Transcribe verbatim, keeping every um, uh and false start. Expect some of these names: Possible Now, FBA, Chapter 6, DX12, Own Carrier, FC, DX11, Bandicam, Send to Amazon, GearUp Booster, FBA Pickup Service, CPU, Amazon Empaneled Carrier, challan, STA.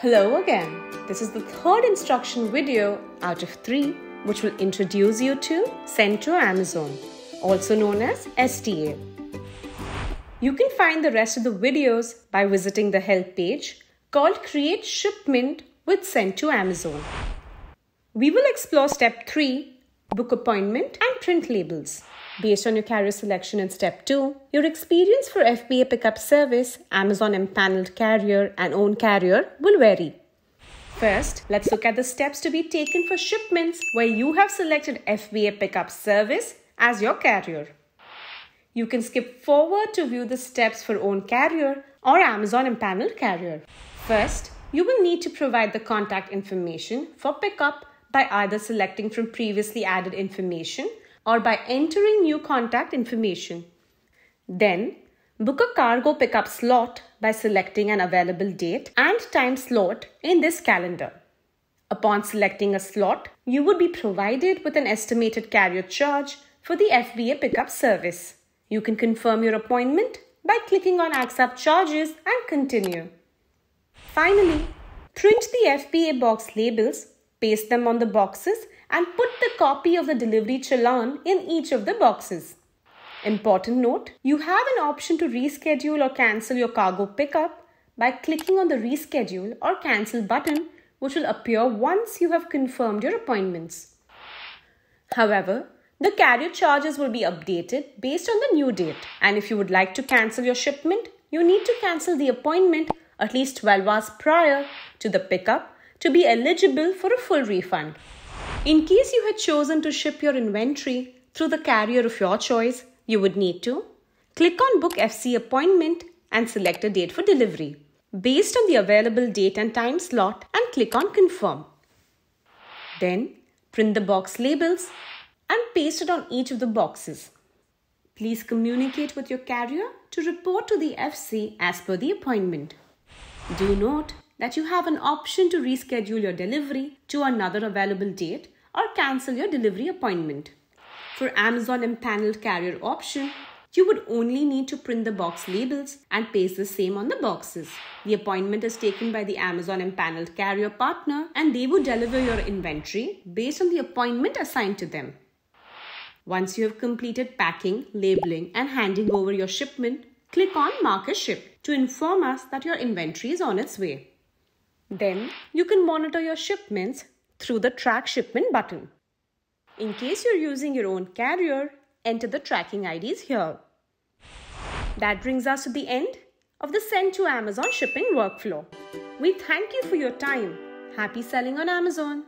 Hello again. This is the third instruction video out of three which will introduce you to Send to Amazon, also known as S T A. You can find the rest of the videos by visiting the help page called Create Shipment with Send to Amazon. We will explore step three, book appointment and print labels. Based on your carrier selection in step two, your experience for F B A Pickup Service, Amazon Empaneled Carrier and Own Carrier will vary. First, let's look at the steps to be taken for shipments where you have selected F B A Pickup Service as your carrier. You can skip forward to view the steps for Own Carrier or Amazon Empaneled Carrier. First, you will need to provide the contact information for pickup by either selecting from previously added information or by entering new contact information. Then, book a cargo pickup slot by selecting an available date and time slot in this calendar. Upon selecting a slot, you would be provided with an estimated carrier charge for the F B A pickup service. You can confirm your appointment by clicking on Accept Charges and continue. Finally, print the F B A box labels, paste them on the boxes, and put the copy of the delivery challan in each of the boxes. Important note, you have an option to reschedule or cancel your cargo pickup by clicking on the Reschedule or Cancel button, which will appear once you have confirmed your appointments. However, the carrier charges will be updated based on the new date, and if you would like to cancel your shipment, you need to cancel the appointment at least twelve hours prior to the pickup to be eligible for a full refund. In case you had chosen to ship your inventory through the carrier of your choice, you would need to click on Book F C Appointment and select a date for delivery based on the available date and time slot and click on Confirm. Then, print the box labels and paste it on each of the boxes. Please communicate with your carrier to report to the F C as per the appointment. Do note that you have an option to reschedule your delivery to another available date or cancel your delivery appointment. For Amazon Empaneled Carrier option, you would only need to print the box labels and paste the same on the boxes. The appointment is taken by the Amazon Empaneled Carrier partner and they would deliver your inventory based on the appointment assigned to them. Once you have completed packing, labeling and handing over your shipment, click on Mark as Shipped to inform us that your inventory is on its way. Then, you can monitor your shipments through the Track Shipment button. In case you're using your own carrier, enter the tracking I Ds here. That brings us to the end of the Send to Amazon shipping workflow. We thank you for your time. Happy selling on Amazon!